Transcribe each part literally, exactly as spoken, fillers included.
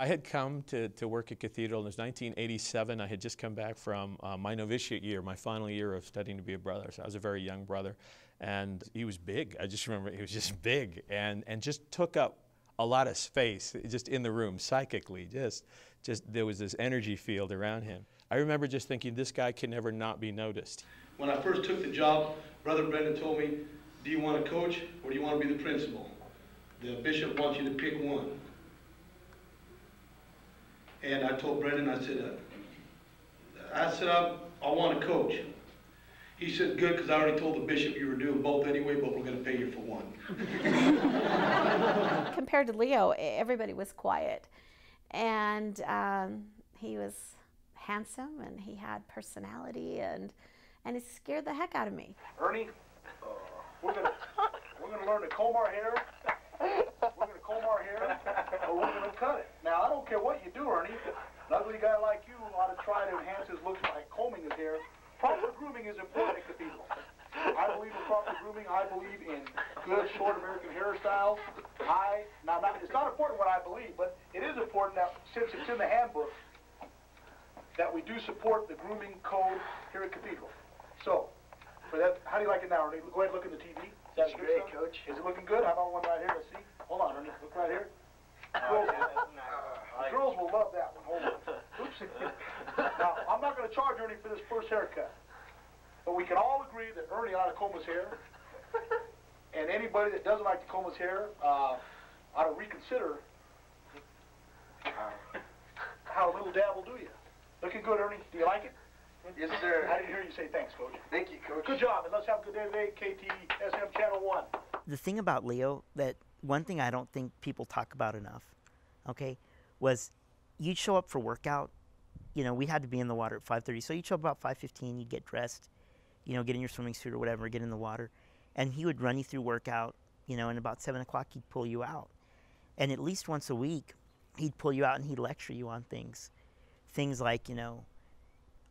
I had come to, to work at Cathedral, and it was nineteen eighty-seven. I had just come back from uh, my novitiate year, my final year of studying to be a brother. So I was a very young brother, and he was big. I just remember he was just big and, and just took up a lot of space just in the room psychically. Just, just there was this energy field around him. I remember just thinking, this guy can never not be noticed. When I first took the job, Brother Brendan told me, do you want to coach or do you want to be the principal? The bishop wants you to pick one. And I told Brendan, I said, uh, I said, I, I want to coach. He said, good, because I already told the bishop you were doing both anyway, but we're going to pay you for one. Compared to Leo, everybody was quiet. And um, he was handsome, and he had personality, and, and it scared the heck out of me. Ernie, uh, we're going we're going to learn to comb our hair. We're going to comb our hair, or we're going to cut it. Now, I don't care what you do, Ernie. An ugly guy like you ought to try to enhance his looks by combing his hair. Proper grooming is important at Cathedral. I believe in proper grooming. I believe in good, short American hairstyles. I, now, not, it's not important what I believe, but it is important that, since it's in the handbook, that we do support the grooming code here at Cathedral. So, for that, how do you like it now, Ernie? Go ahead and look at the T V. That's great, stuff? Coach. Is it looking good? How about one right here? Let's see. Hold on, Ernie. Look right here. Oh, yeah, uh, the girls will love that one. Hold on. Oops. Now, I'm not going to charge Ernie for this first haircut, but we can all agree that Ernie ought to comb his hair, and anybody that doesn't like to comb his hair uh, ought to reconsider uh, how a little dab will do you. Looking good, Ernie. Do you like it? Yes, sir. I didn't hear you say thanks, Coach. Thank you, Coach. Good job, and let's have a good day today, K T S M Channel one. The thing about Leo, that one thing I don't think people talk about enough, okay, was you'd show up for workout. You know, we had to be in the water at five thirty, so you'd show up about five fifteen, you'd get dressed, you know, get in your swimming suit or whatever, get in the water, and he would run you through workout, you know, and about seven o'clock he'd pull you out. And at least once a week, he'd pull you out and he'd lecture you on things. Things like, you know,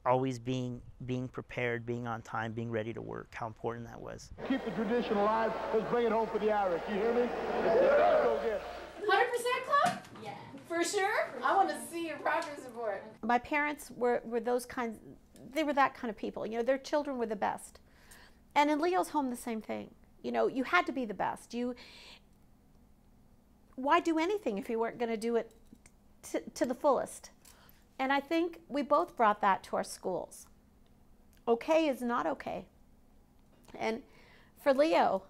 always being being prepared, being on time, being ready to work, how important that was. Keep the tradition alive. Let's bring it home for the Irish. You hear me? Let's go get it. one hundred percent club? Yeah. For sure? I want to see your progress report. My parents were, were those kinds, they were that kind of people. You know, their children were the best. And in Leo's home, the same thing. You know, you had to be the best. You, why do anything if you weren't going to do it to, to the fullest? And I think we both brought that to our schools. Okay is not okay. And for Leo,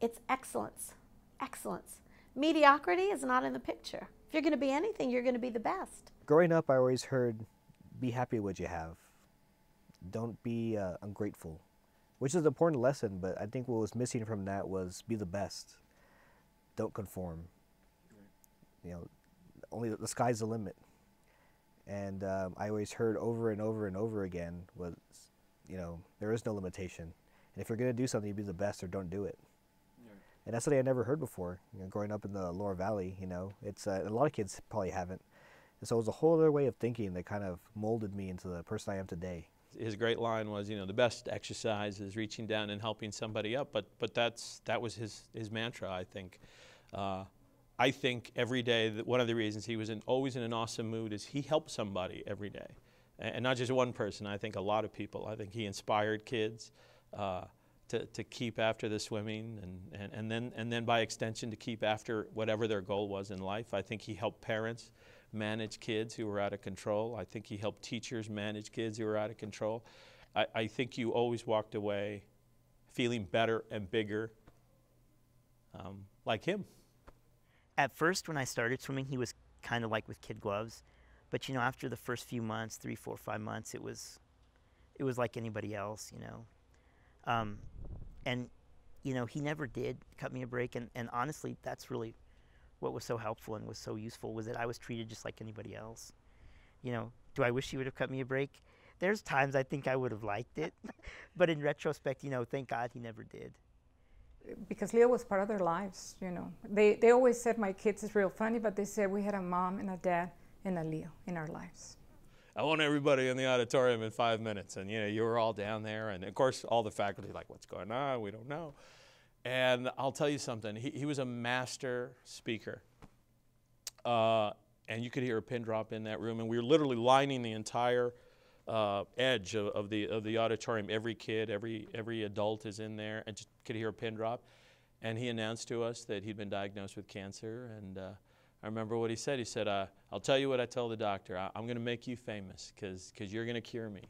it's excellence, excellence. Mediocrity is not in the picture. If you're gonna be anything, you're gonna be the best. Growing up, I always heard, be happy with what you have. Don't be uh, ungrateful, which is an important lesson, but I think what was missing from that was be the best. Don't conform. You know, only the sky's the limit. And um, I always heard over and over and over again was, you know, there is no limitation. And if you're going to do something, you be the best or don't do it. Yeah. And that's something I never heard before, you know, growing up in the Lower Valley, you know. It's, uh, a lot of kids probably haven't. And so it was a whole other way of thinking that kind of molded me into the person I am today. His great line was, you know, the best exercise is reaching down and helping somebody up. But, but that's, that was his, his mantra, I think. Uh, I think every day that one of the reasons he was in, always in an awesome mood is he helped somebody every day, and not just one person. I think a lot of people. I think he inspired kids uh, to to keep after the swimming, and, and and then and then by extension to keep after whatever their goal was in life. I think he helped parents manage kids who were out of control. I think he helped teachers manage kids who were out of control. I, I think you always walked away feeling better and bigger, um, like him. At first, when I started swimming, he was kind of like with kid gloves, but you know, after the first few months, three, four, five months, it was, it was like anybody else, you know. Um, and you know, he never did cut me a break, and, and honestly, that's really what was so helpful and was so useful was that I was treated just like anybody else. You know, do I wish he would have cut me a break? There's times I think I would have liked it, but in retrospect, you know, thank God he never did. because Leo was part of their lives, you know. They, they always said, my kids is real funny, but they said we had a mom and a dad and a Leo in our lives. I want everybody in the auditorium in five minutes. And, you know, you were all down there. And, of course, all the faculty like, what's going on? We don't know. And I'll tell you something. He, he was a master speaker. Uh, and you could hear a pin drop in that room. And we were literally lining the entire uh, edge of, of, the, of the auditorium. Every kid, every, every adult is in there. And just could hear a pin drop. And he announced to us that he'd been diagnosed with cancer. And uh, I remember what he said. He said, uh, I'll tell you what I tell the doctor. I, I'm going to make you famous because you're going to cure me.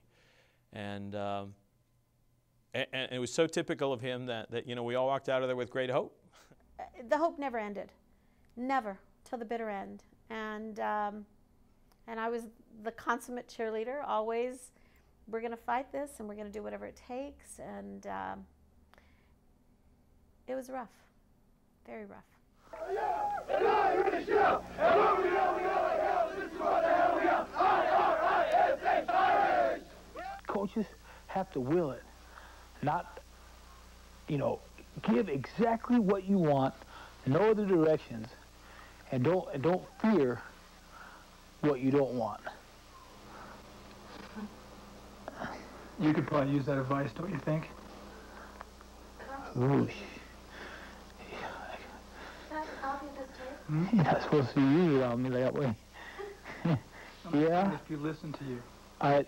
And, um, and, and it was so typical of him that, that, you know, we all walked out of there with great hope. The hope never ended. Never. Till the bitter end. And, um, and I was the consummate cheerleader. Always, we're going to fight this and we're going to do whatever it takes. And um, it was rough. Very rough. Coaches have to will it, not, you know, give exactly what you want, know the directions, and don't and don't fear what you don't want. You could probably use that advice, don't you think? Whoosh. You're not supposed to use it on me that way. Yeah? If you listen to you. I,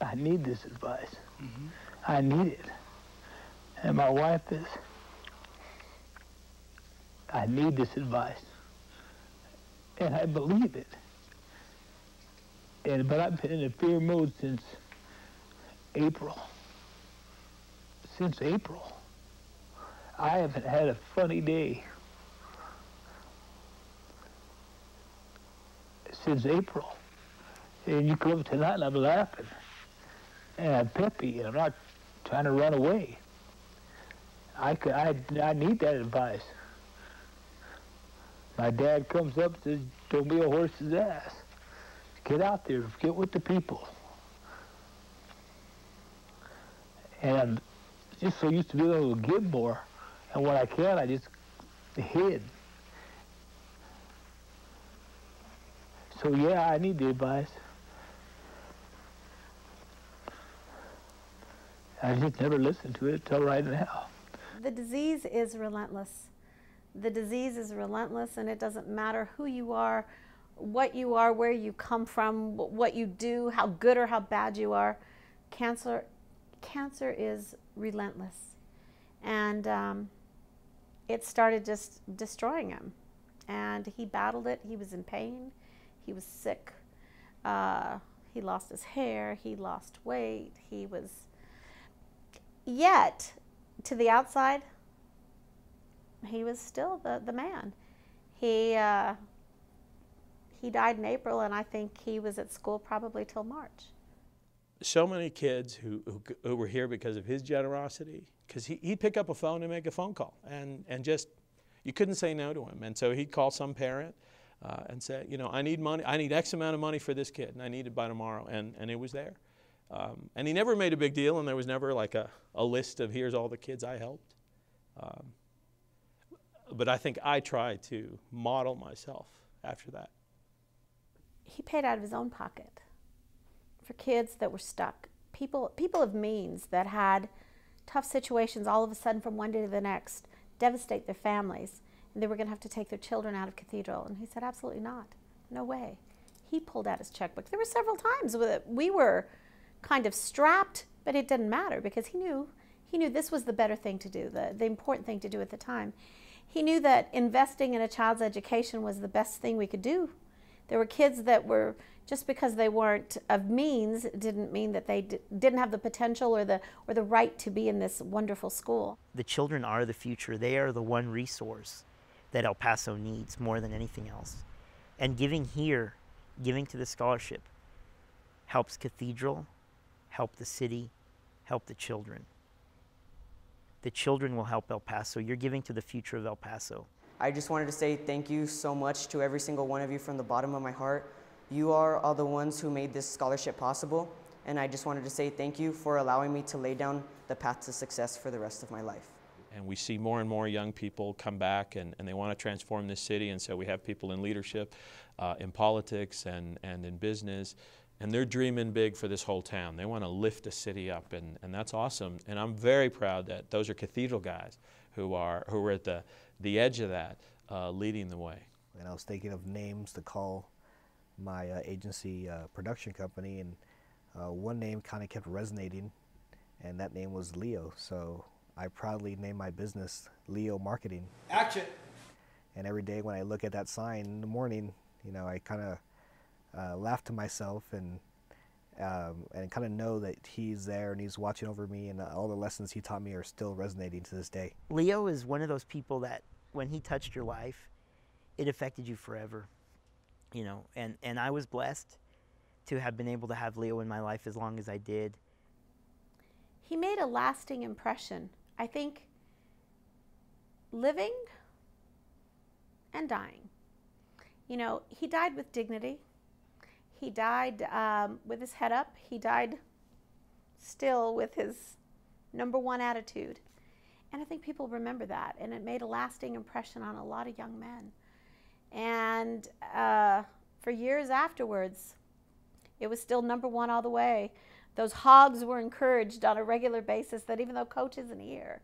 I need this advice. Mm-hmm. I need it. And my wife is, I need this advice. And I believe it. And but I've been in a fear mode since April. Since April. I haven't had a funny day since April. And you come tonight and I'm laughing. And I'm peppy and I'm not trying to run away. I, could, I, I need that advice. My dad comes up and says, don't be a horse's ass. Get out there, get with the people. And I'm just so used to being able to give more. And when I can, I just hid. So yeah, I need the advice. I just never listened to it until right now. The disease is relentless. The disease is relentless, and it doesn't matter who you are, what you are, where you come from, what you do, how good or how bad you are. Cancer, cancer is relentless. And um, it started just destroying him. And he battled it. He was in pain. He was sick. Uh, he lost his hair. He lost weight. He was... Yet, to the outside, he was still the, the man. He, uh, he died in April, and I think he was at school probably till March. So many kids who, who, who were here because of his generosity, because he, he'd pick up a phone and make a phone call, and, and just, you couldn't say no to him. And so he'd call some parent uh, and say, you know, I need money, I need X amount of money for this kid, and I need it by tomorrow, and, and it was there. Um, and he never made a big deal, and there was never like a, a list of here's all the kids I helped. Um, but I think I tried to model myself after that. He paid out of his own pocket for kids that were stuck. People, people of means that had tough situations all of a sudden from one day to the next devastate their families, and they were going to have to take their children out of Cathedral. And he said, absolutely not. No way. He pulled out his checkbook. There were several times with it. We were kind of strapped, but it didn't matter because he knew, he knew this was the better thing to do, the, the important thing to do at the time. He knew that investing in a child's education was the best thing we could do. There were kids that were, just because they weren't of means, didn't mean that they d didn't have the potential or the, or the right to be in this wonderful school. The children are the future. They are the one resource that El Paso needs more than anything else. And giving here, giving to the scholarship, helps Cathedral, help the city, help the children. The children will help El Paso. You're giving to the future of El Paso. I just wanted to say thank you so much to every single one of you from the bottom of my heart. You are all the ones who made this scholarship possible, and I just wanted to say thank you for allowing me to lay down the path to success for the rest of my life. And we see more and more young people come back and, and they want to transform this city, and so we have people in leadership, uh, in politics and, and in business, and they're dreaming big for this whole town. They want to lift the city up, and, and that's awesome. And I'm very proud that those are Cathedral guys who are, who are at the, the edge of that, uh, leading the way. And I was thinking of names to call my uh, agency uh, production company, and uh, one name kind of kept resonating, and that name was Leo. So I proudly named my business Leo Marketing. Action! And every day when I look at that sign in the morning, you know, I kind of uh, laugh to myself and um, and kind of know that he's there and he's watching over me, and all the lessons he taught me are still resonating to this day. Leo is one of those people that when he touched your life, it affected you forever, you know, and, and I was blessed to have been able to have Leo in my life as long as I did. He made a lasting impression. I think living and dying. You know, he died with dignity. He died um, with his head up. He died still with his number one attitude. And I think people remember that, and it made a lasting impression on a lot of young men. And uh, for years afterwards, it was still number one all the way. Those hogs were encouraged on a regular basis that even though coach isn't here,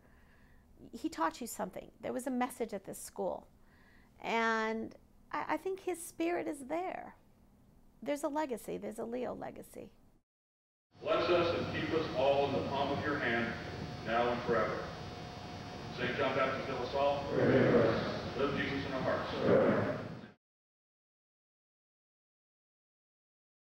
he taught you something. There was a message at this school. And I, I think his spirit is there. There's a legacy. There's a Leo legacy. Bless us and keep us all in the palm of your hand, now and forever. Saint John Baptist de La Salle, live Jesus in our hearts. Amen.